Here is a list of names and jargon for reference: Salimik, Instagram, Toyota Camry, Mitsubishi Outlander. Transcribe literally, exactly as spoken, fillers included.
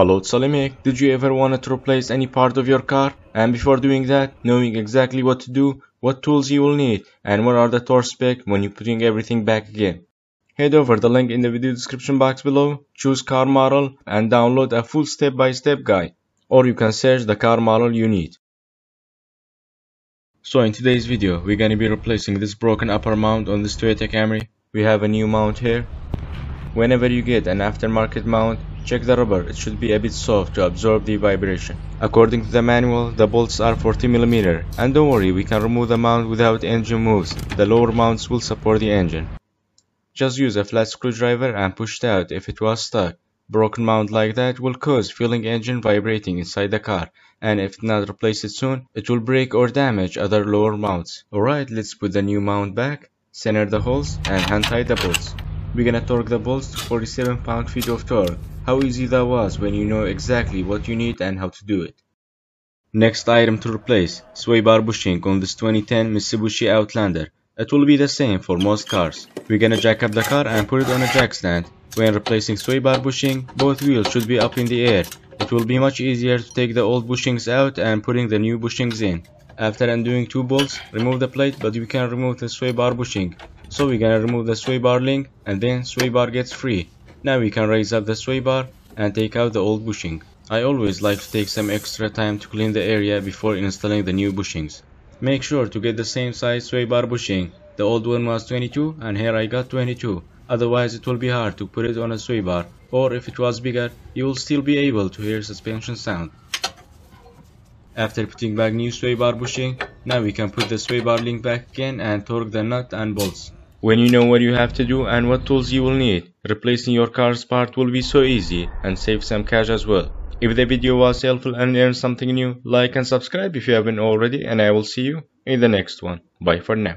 Hello Salimik, did you ever want to replace any part of your car? And before doing that, knowing exactly what to do, what tools you will need, and what are the torque spec when you putting everything back again. Head over the link in the video description box below, choose car model and download a full step-by-step guide, or you can search the car model you need. So in today's video, we're gonna be replacing this broken upper mount on this Toyota Camry. We have a new mount here. Whenever you get an aftermarket mount, check the rubber, it should be a bit soft to absorb the vibration. According to the manual, the bolts are forty millimeters, and don't worry, we can remove the mount without engine moves. The lower mounts will support the engine. Just use a flat screwdriver and push it out if it was stuck. Broken mount like that will cause fueling engine vibrating inside the car, and if not replaced it soon, it will break or damage other lower mounts. Alright, let's put the new mount back, center the holes, and hand tie the bolts. We're gonna torque the bolts to forty-seven pound-feet of torque. How easy that was when you know exactly what you need and how to do it. Next item to replace, sway bar bushing on this twenty ten Mitsubishi Outlander. It will be the same for most cars. We're gonna jack up the car and put it on a jack stand. When replacing sway bar bushing, both wheels should be up in the air. It will be much easier to take the old bushings out and putting the new bushings in. After undoing two bolts, remove the plate, but you can remove the sway bar bushing. So we're gonna remove the sway bar link, and then sway bar gets free. Now we can raise up the sway bar and take out the old bushing. I always like to take some extra time to clean the area before installing the new bushings. Make sure to get the same size sway bar bushing. The old one was twenty-two and here I got twenty-two. Otherwise it will be hard to put it on a sway bar, or if it was bigger, you will still be able to hear suspension sound. After putting back new sway bar bushing, now we can put the sway bar link back again and torque the nut and bolts. When you know what you have to do and what tools you will need, replacing your car's part will be so easy and save some cash as well. If the video was helpful and learned something new, like and subscribe if you haven't already, and I will see you in the next one. Bye for now.